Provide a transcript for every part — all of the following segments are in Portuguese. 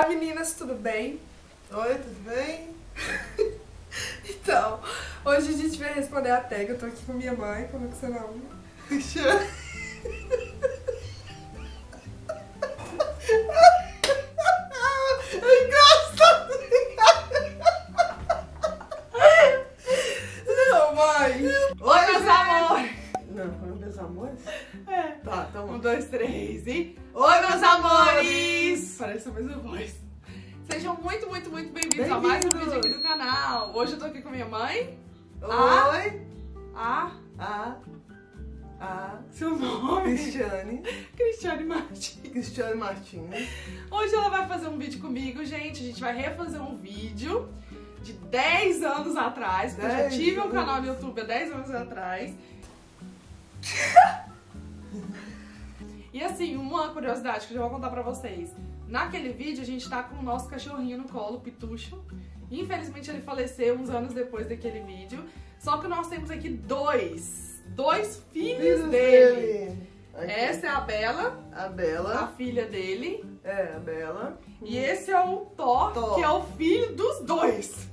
Olá meninas, tudo bem? Oi, tudo bem? Então, hoje a gente vai responder a tag. Eu tô aqui com minha mãe, como é que você não? Não, mãe! Oi, meus amores! Não, foi meus amores? É. Tá, então 1, 2, 3 e... Oi, meus amores! Parece a mesma voz. Sejam muito bem-vindos a mais um vídeo aqui do canal. Hoje eu tô aqui com minha mãe. Oi! Seu nome? Cristiane. Cristiane Martins. Cristiane Martins. Hoje ela vai fazer um vídeo comigo, gente. A gente vai refazer um vídeo de 10 anos atrás. Eu já tive um canal no YouTube há 10 anos atrás. E assim, uma curiosidade que eu já vou contar pra vocês. Naquele vídeo a gente tá com o nosso cachorrinho no colo, Pitucho. Infelizmente ele faleceu uns anos depois daquele vídeo. Só que nós temos aqui dois filhos dele. Essa é a Bela. A Bela. A filha dele. É, a Bela. E esse é o Thor. Que é o filho dos dois.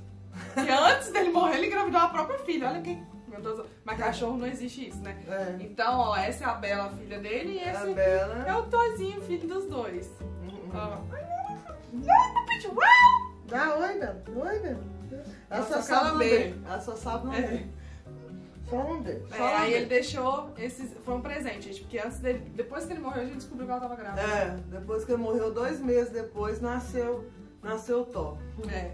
Que antes dele morrer ele engravidou a própria filha, olha quem... Mas cachorro não existe isso, né? É. Então, ó, essa é a Bela, a filha dele, e esse é o Torzinho, filho dos dois. Ó. Dá oi, Bela. Oi, Bela. Ela só sabe um D. Ela só sabe um D. Só um D. Aí ele deixou esses... Foi um presente, gente, porque antes dele... Depois que ele morreu, a gente descobriu que ela tava grávida. É, depois que ele morreu, 2 meses depois, nasceu o Thor. É.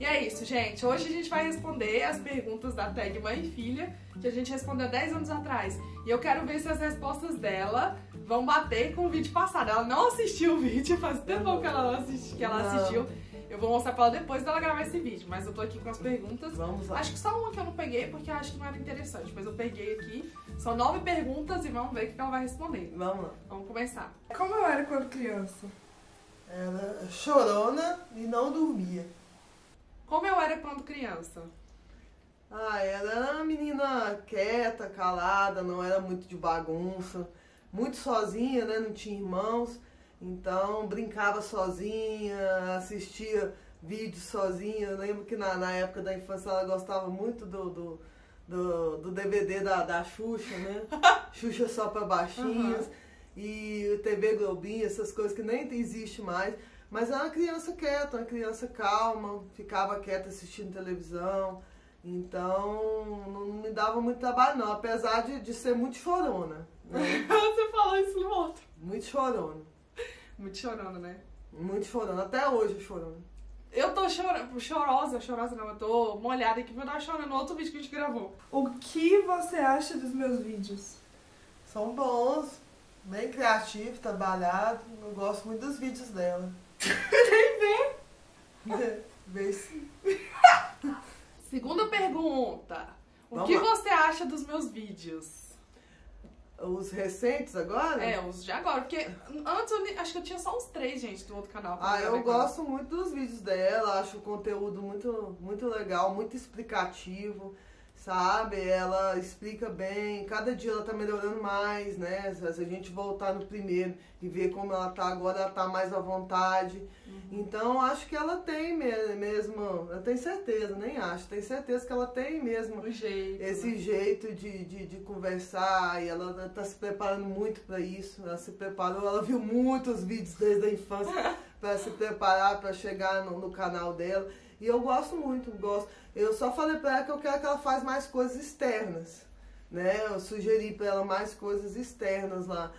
E é isso, gente. Hoje a gente vai responder as perguntas da tag Mãe e Filha, que a gente respondeu 10 anos atrás. E eu quero ver se as respostas dela vão bater com o vídeo passado. Ela não assistiu o vídeo, faz tempo que ela assistiu. Eu vou mostrar pra ela depois dela gravar esse vídeo, mas eu tô aqui com as perguntas. Vamos lá. Acho que só uma que eu não peguei, porque eu acho que não era interessante, mas eu peguei aqui. São 9 perguntas e vamos ver o que ela vai responder. Vamos lá. Vamos começar. Como eu era quando criança? Era chorona e não dormia. Como eu era quando criança? Ah, ela era uma menina quieta, calada, não era muito de bagunça, muito sozinha, né? Não tinha irmãos, então brincava sozinha, assistia vídeos sozinha. Eu lembro que na época da infância ela gostava muito do DVD da Xuxa, né? Xuxa só pra baixinhos, e TV Globinha, essas coisas que nem existe mais. Mas era uma criança quieta, uma criança calma, ficava quieta assistindo televisão, então não me dava muito trabalho não, apesar de ser muito chorona. Né? Você falou isso no outro. Muito chorona. Muito chorona, né? Muito chorona, até hoje eu chorona. Eu tô chorosa não, eu tô molhada aqui, vou dar chorando no outro vídeo que a gente gravou. O que você acha dos meus vídeos? São bons, bem criativos, trabalhados, eu gosto muito dos vídeos dela. Vê sim. Segunda pergunta. O que você acha dos meus vídeos? Os recentes agora? É, os de agora. Porque antes eu acho que eu tinha só uns 3, gente, do outro canal. Ah, eu gosto muito dos vídeos dela. Acho o conteúdo muito legal, muito explicativo, sabe? Ela explica bem. Cada dia ela tá melhorando mais, né? Se a gente voltar no primeiro e ver como ela tá agora, ela tá mais à vontade. Então, acho que ela tem mesmo, eu tenho certeza, nem acho, tenho certeza que ela tem mesmo esse jeito de conversar, e ela tá se preparando muito pra isso, ela se preparou, ela viu muitos vídeos desde a infância pra se preparar, pra chegar no canal dela, e eu gosto muito, gosto. Eu só falei pra ela que eu quero que ela faça mais coisas externas, né, eu sugeri pra ela mais coisas externas lá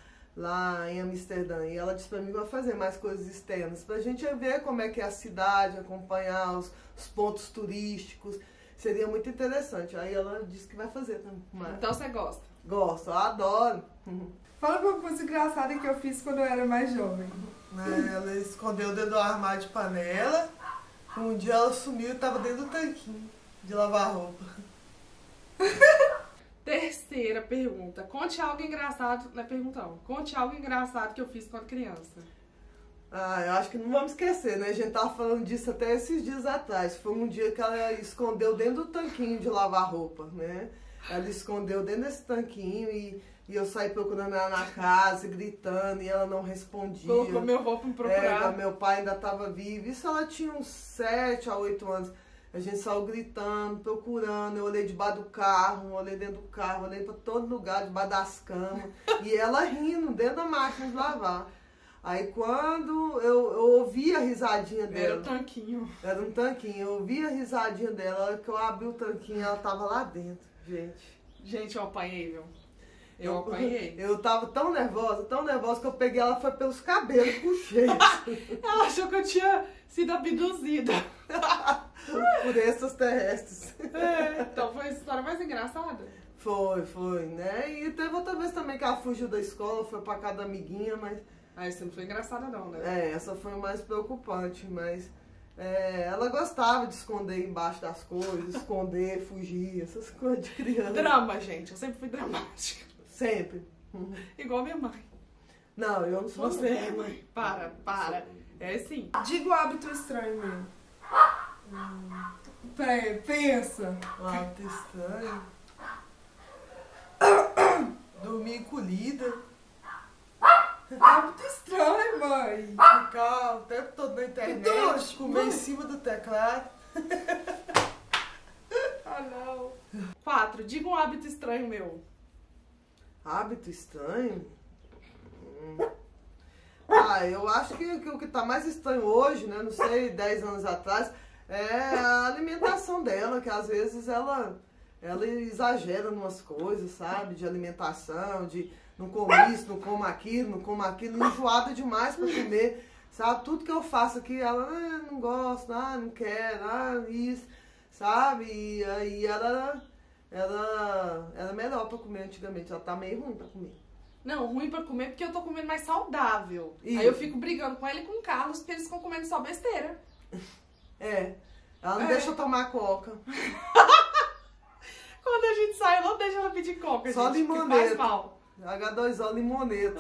em Amsterdã, e ela disse pra mim que vai fazer mais coisas externas, pra gente ver como é que é a cidade, acompanhar os pontos turísticos, seria muito interessante. Aí ela disse que vai fazer também. Mas... Então você gosta? Gosto, eu adoro. Fala uma coisa engraçada que eu fiz quando eu era mais jovem. Ela escondeu dentro do armário de panela, um dia ela sumiu e tava dentro do tanquinho de lavar roupa. Terceira pergunta. Conte algo engraçado... Não é pergunta, não. Conte algo engraçado que eu fiz quando criança. Ah, eu acho que não vamos esquecer, né? A gente tava falando disso até esses dias atrás. Foi um dia que ela escondeu dentro do tanquinho de lavar roupa, né? Ela escondeu dentro desse tanquinho e E eu saí procurando ela na casa, gritando, e ela não respondia. Colocou meu avô pra me procurar. Meu pai ainda tava vivo. Isso ela tinha uns 7 a 8 anos. A gente saiu gritando, procurando. Eu olhei debaixo do carro, olhei dentro do carro, olhei pra todo lugar, debaixo das camas. E ela rindo, dentro da máquina de lavar. Aí quando eu ouvi a risadinha dela... Era um tanquinho. Era um tanquinho. Eu ouvi a risadinha dela. A hora que eu abri o tanquinho, ela tava lá dentro. Gente. Gente, eu apanhei, viu? Eu apanhei. Eu tava tão nervosa, que eu peguei ela, foi pelos cabelos, puxei. Ela achou que eu tinha sido abduzida. Por essas terrestres. É, então foi a história mais engraçada. Foi, né? E teve outra vez também que ela fugiu da escola, foi pra casa da amiguinha, mas... Ah, isso não foi engraçada não, né? É, essa foi mais preocupante, mas... É, ela gostava de esconder embaixo das coisas, esconder, fugir, essas coisas de criança. Drama, gente, eu sempre fui dramática. Sempre. Igual minha mãe. Não, eu não sou. Você é mãe. Para. É assim. Diga o hábito estranho meu. Peraí, pensa. O hábito estranho. Dormir encolhida. Hábito estranho, mãe. Ficar o tempo todo na internet. Comer em cima do teclado. Ah, não. 4. Diga um hábito estranho meu. Hábito estranho? Ah, eu acho que o que tá mais estranho hoje, né, não sei, 10 anos atrás, é a alimentação dela, que às vezes ela exagera em umas coisas, sabe, de alimentação, de não comer isso, não como aquilo, enjoada demais pra comer, sabe, tudo que eu faço aqui, ela, não gosto, não quero, isso, sabe, e aí ela era melhor pra comer antigamente, ela tá meio ruim pra comer. Não, ruim pra comer porque eu tô comendo mais saudável. Isso. Aí eu fico brigando com ela e com o Carlos porque eles ficam comendo só besteira. É, ela não deixa eu tomar coca. Quando a gente sai, eu não deixo ela pedir coca, só gente, limoneta. Faz mal. H2O, limoneta.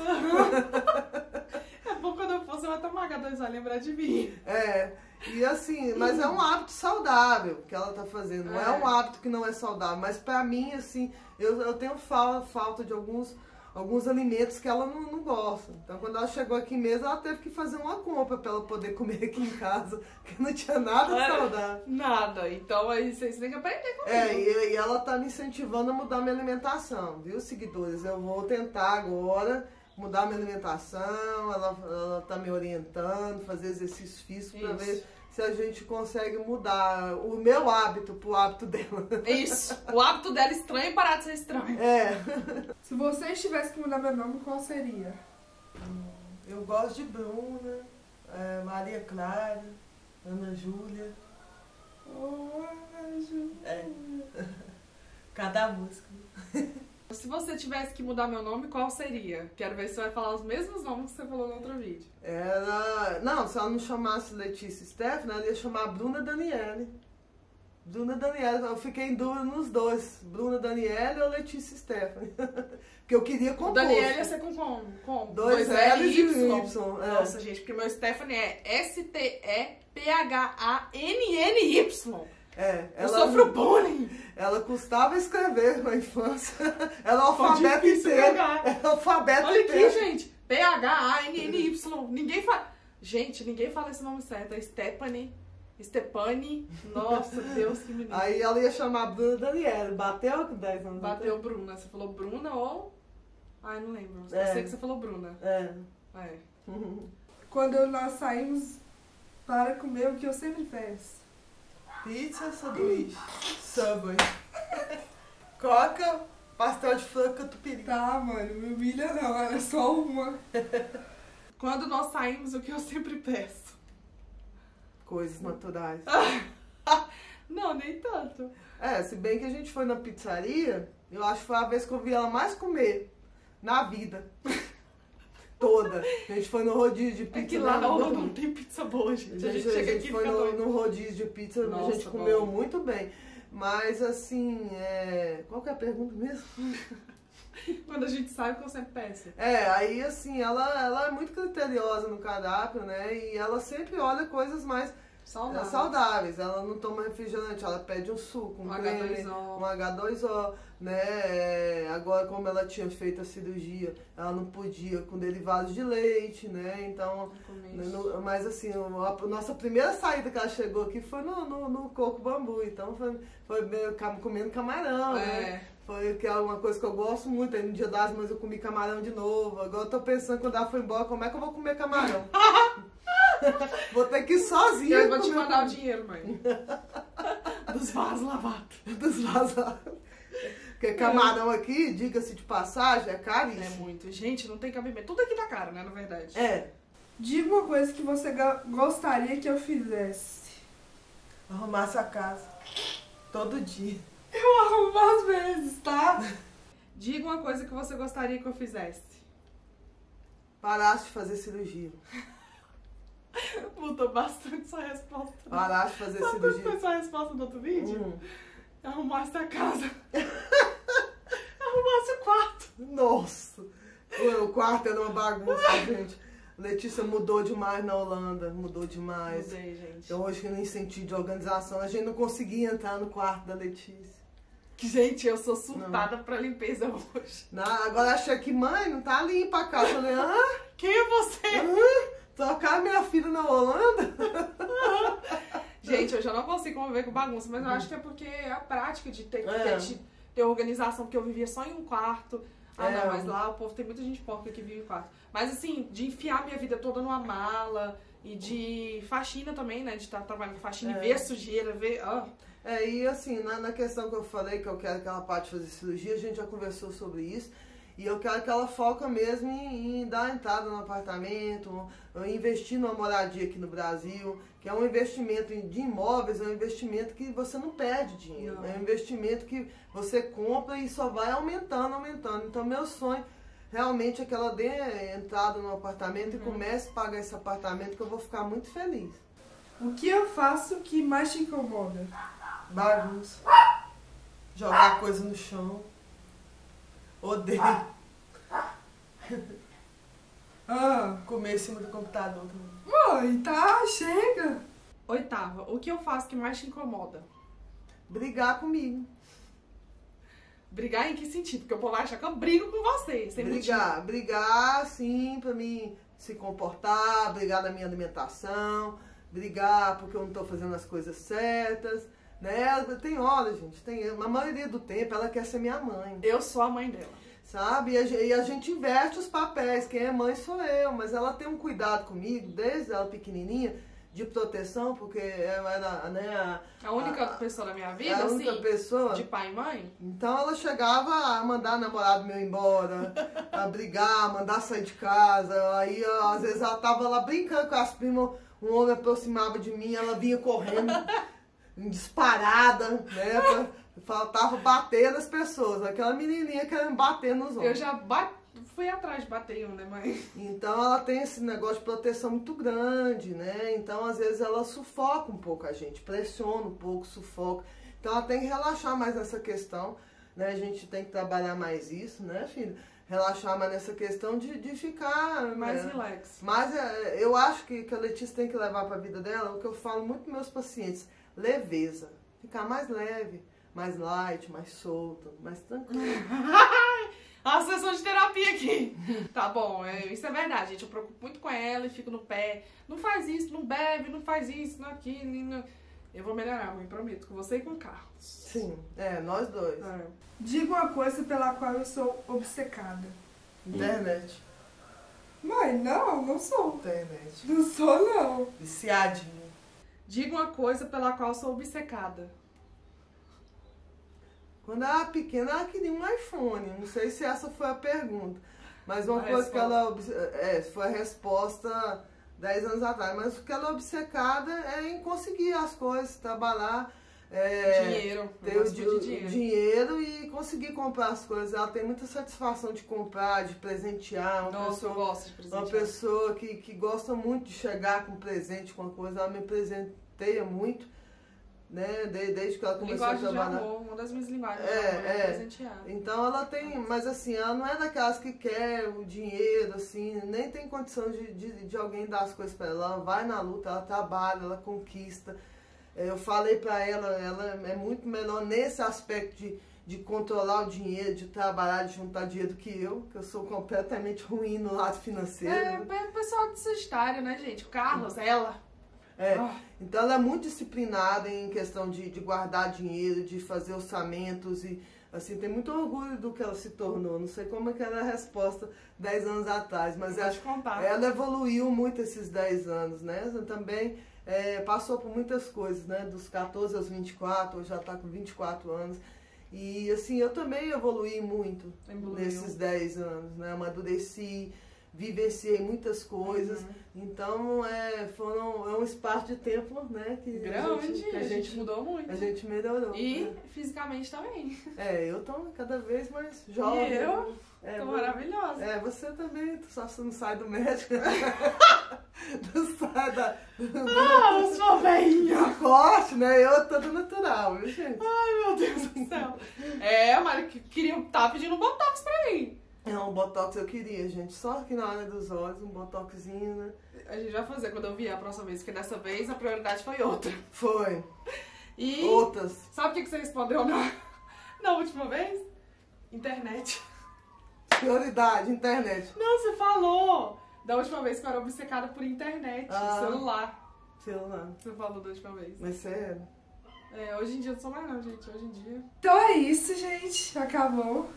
É bom quando eu for, você vai tomar H2O, lembrar de mim. É. E assim, mas é um hábito saudável que ela tá fazendo, não é um hábito que não é saudável, mas pra mim, assim, eu tenho falta de alguns alimentos que ela não gosta. Então quando ela chegou aqui mesmo, ela teve que fazer uma compra pra ela poder comer aqui em casa, que não tinha nada saudável. Nada, então aí vocês têm que aprender comigo. E ela tá me incentivando a mudar minha alimentação, viu, seguidores? Eu vou tentar agora... mudar minha alimentação, ela tá me orientando, fazer exercício físico pra ver se a gente consegue mudar o meu hábito pro hábito dela. Isso, o hábito dela estranho e parar de ser estranho. É. Se vocês tivessem que mudar meu nome, qual seria? Eu gosto de Bruna, Maria Clara, Ana Júlia. Oh, Ana Júlia. É. Cada música. Se você tivesse que mudar meu nome, qual seria? Quero ver se você vai falar os mesmos nomes que você falou no outro vídeo. Não, se ela não chamasse Letícia e Stephanie, ela ia chamar Bruna Daniela. Bruna Daniela, eu fiquei em dúvida nos dois. Bruna Daniela ou Letícia e Stephanie. Porque eu queria composto. Daniela ia ser com 2 L's e Y. Nossa, gente, porque meu Stephanie é S-T-E-P-H-A-N-N-Y. É, ela, eu sofro bullying. Ela custava escrever na infância. Ela é alfabeto inteiro. É alfabeto inteiro. Olha aqui, gente. P-H-A-N-N-Y. Ninguém fala... Gente, ninguém fala esse nome certo. É Stephanie. Nossa, Deus, que menina. Aí ela ia chamar Bruna Daniela. Bateu com 10 anos. Bateu Bruna. Você falou Bruna ou... Ai, não lembro. Eu sei que você falou Bruna. É. Quando nós saímos para comer, o que eu sempre peço? Pizza, sanduíche, Subway, coca, pastel de frango, catupiry. Tá, mano, me humilha não, era só uma. Quando nós saímos, o que eu sempre peço? Coisas naturais. Não, nem tanto. Se bem que a gente foi na pizzaria, eu acho que foi a vez que eu vi ela mais comer na vida. Toda. A gente foi no rodízio de pizza. É que lá na Holanda não tem pizza boa, gente. A gente foi no rodízio de pizza, nossa, a gente comeu muito bem. Mas assim, qual que é a pergunta mesmo? Quando a gente sai, que eu sempre peço. Aí assim, ela é muito criteriosa no cardápio, né? E ela sempre olha coisas mais saudáveis. Saudáveis. Ela não toma refrigerante, ela pede um suco, um creme, um H2O, né? Agora, como ela tinha feito a cirurgia, ela não podia com derivados de leite, né? Então, no, mas assim, a nossa primeira saída que ela chegou aqui foi no Coco Bambu. Então, foi meio comendo camarão, né? Foi que é uma coisa que eu gosto muito. Aí no dia das mães eu comi camarão de novo. Agora eu tô pensando, quando ela foi embora, como é que eu vou comer camarão? Vou ter que ir sozinha. Eu vou te mandar o dinheiro, mãe. Dos vasos lavados. Dos vasos lavados. Porque camarão aqui, diga-se de passagem, é caríssimo. É muito. Gente, não tem cabimento. Tudo aqui tá caro, né, na verdade. É. Diga uma coisa que você gostaria que eu fizesse. Arrumasse a casa. Todo dia. Eu arrumo às vezes, tá? Diga uma coisa que você gostaria que eu fizesse. Parasse de fazer cirurgia. Mudou bastante sua resposta. Parasse de fazer cirurgia. Sabe qual foi a resposta do outro vídeo? Arrumasse a casa. Arrumasse o quarto. Nossa. O quarto era uma bagunça, gente. Letícia mudou demais na Holanda, mudou demais. Mudei, gente. Então hoje, no incentivo de organização, a gente não conseguia entrar no quarto da Letícia. Gente, eu sou surtada pra limpeza hoje. Não, agora achei que, mãe, não tá limpa a casa. Eu falei, ah, quem é você? Trocar minha filha na Holanda? Gente, eu já não consigo conviver com bagunça, mas eu acho que é porque é a prática de ter organização, porque eu vivia só em um quarto. Ah, não, mas lá o povo, tem muita gente porca que vive em quarto. Mas assim, de enfiar minha vida toda numa mala e de faxina também, né? De estar trabalhando com faxina e ver a sujeira, ver... E assim, na questão que eu falei, que eu quero que ela pare de fazer cirurgia, a gente já conversou sobre isso. E eu quero que ela foca mesmo em dar entrada no apartamento, investir numa moradia aqui no Brasil, que é um investimento de imóveis, é um investimento que você não perde dinheiro, não. É um investimento que você compra e só vai aumentando, aumentando. Então, meu sonho realmente é que ela dê entrada no apartamento e comece a pagar esse apartamento, que eu vou ficar muito feliz. O que eu faço que mais te incomoda? Bagunça. Jogar coisa no chão. Odeio. Comer em cima do computador também. Mãe, tá, chega. Oitava, o que eu faço que mais te incomoda? Brigar comigo. Brigar em que sentido? Porque o povo acha que eu brigo com você, sem brigar, motivo. Brigar, sim, pra mim se comportar, brigar na minha alimentação, brigar porque eu não tô fazendo as coisas certas. Né? Tem hora, gente, na maioria do tempo ela quer ser minha mãe. Eu sou a mãe dela. Sabe? E a gente inverte os papéis, quem é mãe sou eu, mas ela tem um cuidado comigo, desde ela pequenininha, de proteção, porque eu era, né, a única pessoa da minha vida, assim, única pessoa, de pai e mãe. Então ela chegava a mandar o namorado meu embora, a brigar, mandar sair de casa, aí às vezes ela tava lá brincando com as primas, um homem aproximava de mim, ela vinha correndo... disparada, né? Faltava bater nas pessoas. Aquela menininha querendo bater nos homens. Eu já fui atrás de bater um, né, mãe? Então ela tem esse negócio de proteção muito grande, né? Então às vezes ela sufoca um pouco a gente, pressiona um pouco, sufoca. Então ela tem que relaxar mais nessa questão, né? A gente tem que trabalhar mais isso, né, filho? Relaxar mais nessa questão de ficar... mais relax. Mas eu acho que a Letícia tem que levar para a vida dela o que eu falo muito para meus pacientes. Leveza. Ficar mais leve, mais light, mais solto, mais tranquilo. A sessão de terapia aqui. Tá bom, isso é verdade, gente. Eu preocupo muito com ela e fico no pé. Não faz isso, não bebe, não faz isso, não aquilo. Não... Eu vou melhorar, me prometo, com você e com o Carlos. Sim, nós dois. Diga uma coisa pela qual eu sou obcecada. Internet. Mãe, não sou. Internet. Não sou, não. Viciadinha. Diga uma coisa pela qual sou obcecada. Quando ela era pequena, ela queria um iPhone. Não sei se essa foi a pergunta. Mas uma coisa que ela... foi a resposta 10 anos atrás. Mas o que ela é obcecada é em conseguir as coisas, trabalhar... dinheiro. Ter o dinheiro e conseguir comprar as coisas. Ela tem muita satisfação de comprar, de presentear. Nossa, eu gosto de presentear. Uma pessoa que gosta muito de chegar com presente, com uma coisa. Ela me presenteia muito. né? Desde que ela começou linguagem a trabalhar. Linguagem de amor, uma das minhas linguagens de amor, é presentear. Então ela tem, mas assim, ela não é daquelas que quer o dinheiro, assim, nem tem condição de alguém dar as coisas pra ela. Ela vai na luta, ela trabalha, ela conquista. Eu falei pra ela, ela é muito melhor nesse aspecto de controlar o dinheiro, de trabalhar, de juntar dinheiro do que eu sou completamente ruim no lado financeiro. É o pessoal de Sagitário, né, gente? O Carlos, ela. Então ela é muito disciplinada em questão de guardar dinheiro, de fazer orçamentos e assim, tem muito orgulho do que ela se tornou. Não sei como é que era a resposta 10 anos atrás, mas ela evoluiu muito esses 10 anos, né? Ela também passou por muitas coisas, né? Dos 14 aos 24, hoje já tá com 24 anos. E assim, eu também evoluí muito nesses 10 anos, né? Amadureci, vivenciei muitas coisas, então é um espaço de tempo, né, que a gente mudou muito, a gente melhorou e fisicamente também. Eu tô cada vez mais jovem, e eu tô maravilhosa. Você também, só você não sai do médico. Eu sou velhinha forte, né? Eu tô do natural, viu, gente? Ai, meu Deus do céu. Mas queriam tá pedindo botox pra mim. Um botox eu queria, gente. Só aqui na área dos olhos, um botoxinho, né? A gente vai fazer quando eu vier a próxima vez, porque dessa vez a prioridade foi outra. Foi. E outras. Sabe o que você respondeu na última vez? Internet. Prioridade, internet. Não, você falou da última vez que eu era obcecada por internet, celular. Celular. Você falou da última vez. Mas sério? Hoje em dia eu não sou mais não, gente. Hoje em dia... Então é isso, gente. Acabou.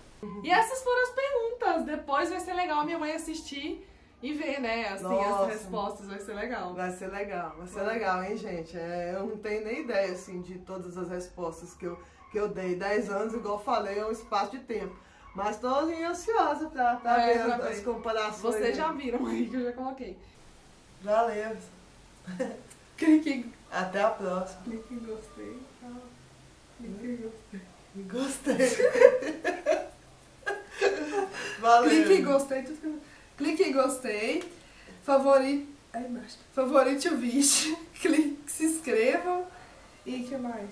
E essas foram as perguntas. Depois vai ser legal a minha mãe assistir e ver, né? Assim, nossa, as respostas. Vai ser legal. Vai ser legal. Vai ser legal, hein, gente? Eu não tenho nem ideia, assim, de todas as respostas que eu dei. 10 anos, igual eu falei, é um espaço de tempo. Mas tô ansiosa pra ver as comparações. Vocês já viram aí que eu já coloquei. Valeu. Até a próxima. Clique em gostei. Clique em gostei. Gostei. Valeu. Clique em gostei, clique em gostei, favorite o vídeo, clique, se inscrevam e que mais?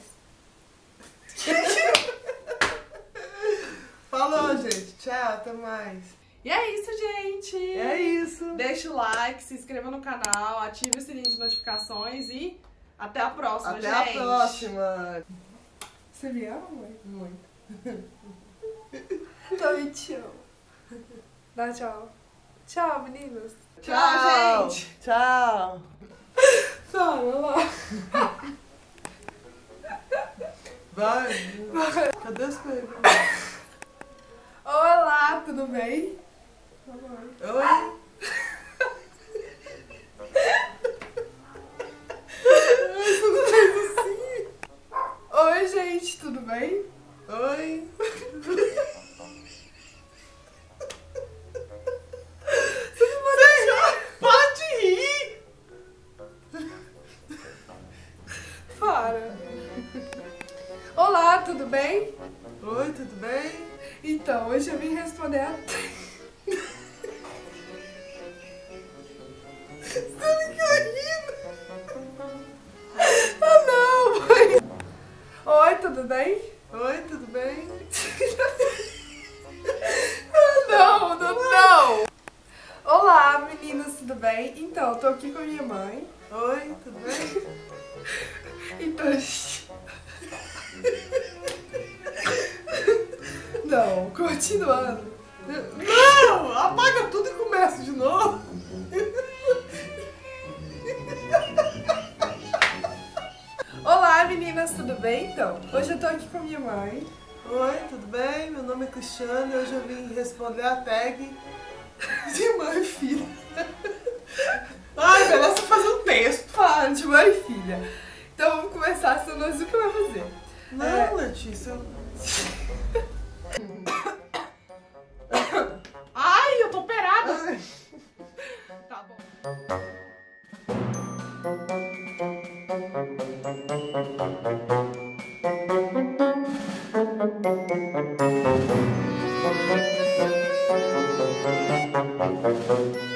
Falou, gente, tchau, até mais. E é isso, gente. É isso. Deixa o like, se inscreva no canal, ative o sininho de notificações e até a próxima, gente. Até a próxima. Você me ama, mãe? Muito. Também te amo. Dá tchau. Tchau, meninos. Tchau, gente. Tchau. Vai. Cadê as coisas? Olá, tudo bem? Oi. Oi, gente, tudo bem? Oi. Hoje eu vim responder a... Você me caindo. Ah, não, mãe. Oi, tudo bem? Oi, tudo bem? Ah, não. Olá, meninas, tudo bem? Então, eu tô aqui com a minha mãe. Oi, tudo bem? Então... Não, continuando. Não! Apaga tudo e começa de novo. Olá, meninas, tudo bem? Então, hoje eu tô aqui com minha mãe. Oi, tudo bem? Meu nome é Cristiane e hoje eu vim responder a tag de mãe e filha. Ai, Bela, você faz um texto. Fala, de mãe e filha. Então vamos começar, senão nós o que vai fazer. Não, Letícia... Ai, eu tô operada. Tá bom.